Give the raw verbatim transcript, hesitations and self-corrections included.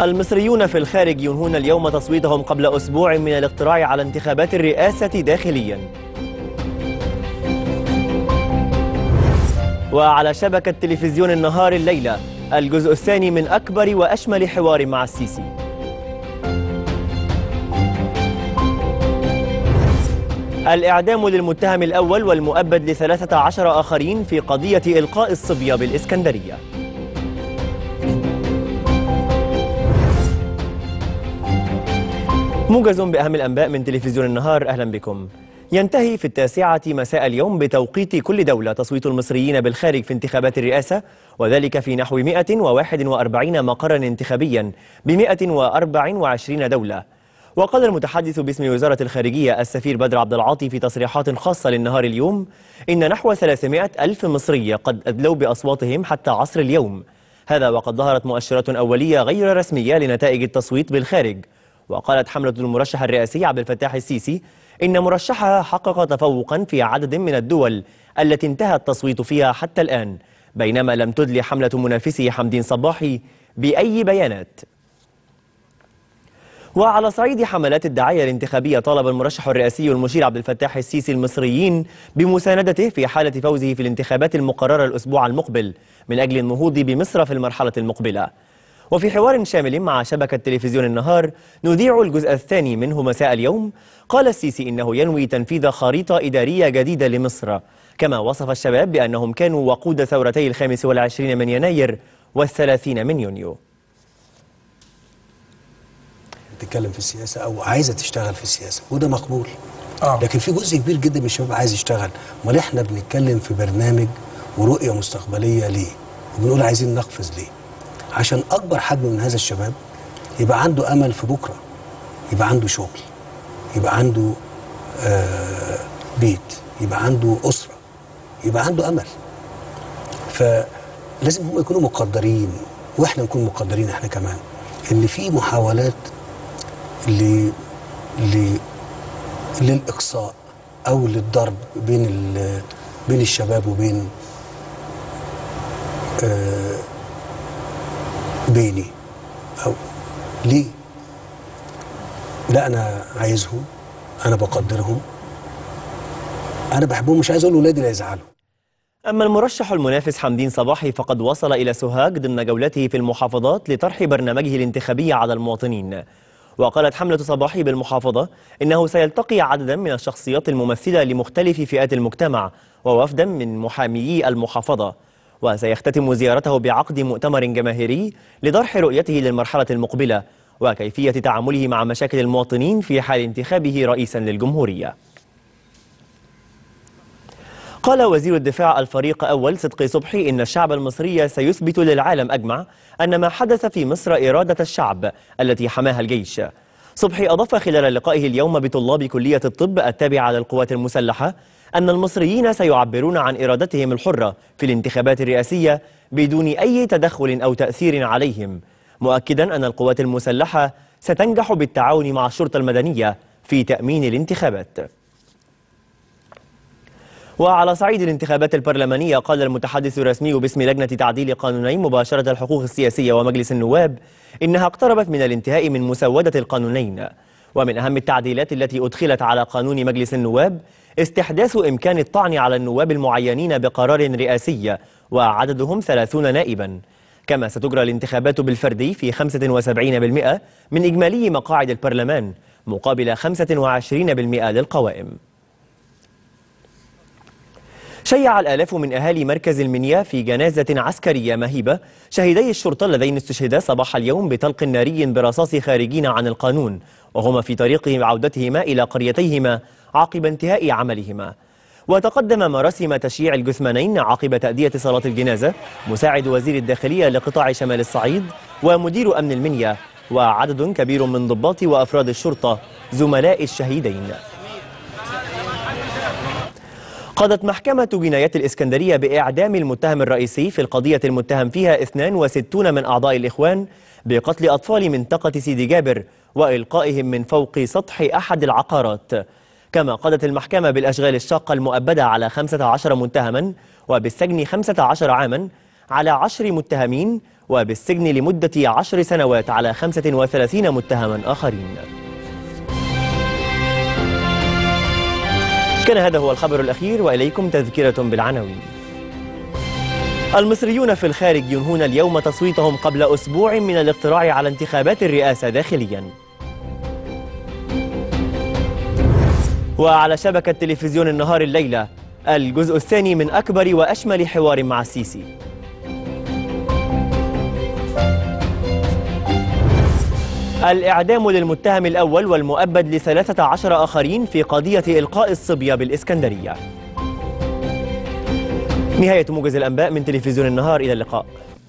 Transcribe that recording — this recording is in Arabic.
المصريون في الخارج ينهون اليوم تصويتهم قبل أسبوع من الاقتراع على انتخابات الرئاسة داخليا. وعلى شبكة تلفزيون النهار الليلة الجزء الثاني من أكبر وأشمل حوار مع السيسي. الإعدام للمتهم الأول والمؤبد لثلاثة عشر آخرين في قضية إلقاء الصبية بالإسكندرية. موجز بأهم الأنباء من تلفزيون النهار، أهلا بكم. ينتهي في التاسعة مساء اليوم بتوقيت كل دولة تصويت المصريين بالخارج في انتخابات الرئاسة، وذلك في نحو مئة وواحد وأربعين مقرا انتخابيا ب مئة وأربع وعشرين دولة. وقال المتحدث باسم وزارة الخارجية السفير بدر عبد العاطي في تصريحات خاصة للنهار اليوم إن نحو ثلاثمئة ألف مصري قد أدلوا بأصواتهم حتى عصر اليوم، هذا وقد ظهرت مؤشرات أولية غير رسمية لنتائج التصويت بالخارج. وقالت حملة المرشح الرئاسي عبد الفتاح السيسي إن مرشحها حقق تفوقا في عدد من الدول التي انتهى التصويت فيها حتى الآن، بينما لم تدل حملة منافسه حمدين صباحي بأي بيانات. وعلى صعيد حملات الدعاية الانتخابية طالب المرشح الرئاسي المشير عبد الفتاح السيسي المصريين بمساندته في حالة فوزه في الانتخابات المقررة الأسبوع المقبل من أجل النهوض بمصر في المرحلة المقبلة. وفي حوار شامل مع شبكة تلفزيون النهار نذيع الجزء الثاني منه مساء اليوم، قال السيسي إنه ينوي تنفيذ خريطة إدارية جديدة لمصر، كما وصف الشباب بأنهم كانوا وقود ثورتي الخامس والعشرين من يناير والثلاثين من يونيو. تتكلم في السياسة أو عايزة تشتغل في السياسة وده مقبول، آه. لكن في جزء كبير جدا من الشباب عايز يشتغل، امال احنا بنتكلم في برنامج ورؤية مستقبلية ليه؟ وبنقول عايزين نقفز ليه؟ عشان أكبر حجم من هذا الشباب يبقى عنده أمل في بكرة، يبقى عنده شغل، يبقى عنده آه بيت، يبقى عنده أسرة، يبقى عنده أمل. فلازم هم يكونوا مقدرين وإحنا نكون مقدرين إحنا كمان إن في محاولات ل... ل... للإقصاء أو للضرب بين ال... بين الشباب وبين آه... بيني أو ليه؟ لا أنا عايزهم، أنا بقدرهم، أنا بحبهم، مش عايز أقول لأولادي لا يزعلوا. أما المرشح المنافس حمدين صباحي فقد وصل إلى سوهاج ضمن جولته في المحافظات لطرح برنامجه الانتخابي على المواطنين. وقالت حملة صباحي بالمحافظة إنه سيلتقي عددا من الشخصيات الممثلة لمختلف فئات المجتمع ووفدا من محاميي المحافظة، وسيختتم زيارته بعقد مؤتمر جماهيري لطرح رؤيته للمرحلة المقبلة وكيفية تعامله مع مشاكل المواطنين في حال انتخابه رئيسا للجمهورية. قال وزير الدفاع الفريق أول صدقي صبحي إن الشعب المصري سيثبت للعالم أجمع أن ما حدث في مصر إرادة الشعب التي حماها الجيش. صبحي أضاف خلال لقائه اليوم بطلاب كلية الطب التابعة للقوات المسلحة أن المصريين سيعبرون عن إرادتهم الحرة في الانتخابات الرئاسية بدون أي تدخل أو تأثير عليهم، مؤكدا أن القوات المسلحة ستنجح بالتعاون مع الشرطة المدنية في تأمين الانتخابات. وعلى صعيد الانتخابات البرلمانية قال المتحدث الرسمي باسم لجنة تعديل قانوني مباشرة الحقوق السياسية ومجلس النواب إنها اقتربت من الانتهاء من مسودة القانونين. ومن أهم التعديلات التي أدخلت على قانون مجلس النواب استحداث إمكان الطعن على النواب المعينين بقرار رئاسي وعددهم ثلاثون نائبا، كما ستجرى الانتخابات بالفردي في خمسة وسبعين بالمئة من إجمالي مقاعد البرلمان مقابل خمسة وعشرين بالمئة للقوائم. شيع الآلاف من أهالي مركز المنيا في جنازة عسكرية مهيبة شهيدي الشرطة اللذين استشهدا صباح اليوم بطلق ناري برصاص خارجين عن القانون وهما في طريق عودتهما إلى قريتيهما عقب انتهاء عملهما. وتقدم مراسم تشييع الجثمانين عقب تأدية صلاة الجنازة مساعد وزير الداخلية لقطاع شمال الصعيد ومدير أمن المنيا وعدد كبير من ضباط وأفراد الشرطة زملاء الشهيدين. قضت محكمة جنايات الإسكندرية بإعدام المتهم الرئيسي في القضية المتهم فيها اثنين وستين من أعضاء الإخوان بقتل أطفال منطقة سيدي جابر وإلقائهم من فوق سطح أحد العقارات. كما قضت المحكمة بالأشغال الشاقة المؤبدة على خمسة عشر متهما وبالسجن خمسة عشر عاما على عشر متهمين وبالسجن لمدة عشر سنوات على خمسة وثلاثين متهما آخرين. كان هذا هو الخبر الأخير، وإليكم تذكرة بالعناوين. المصريون في الخارج ينهون اليوم تصويتهم قبل أسبوع من الاقتراع على انتخابات الرئاسة داخليا. وعلى شبكة تلفزيون النهار الليلة الجزء الثاني من أكبر وأشمل حوار مع السيسي. الإعدام للمتهم الأول والمؤبد لثلاثة عشر آخرين في قضية إلقاء الصبية بالإسكندرية. نهاية موجز الأنباء من تلفزيون النهار، إلى اللقاء.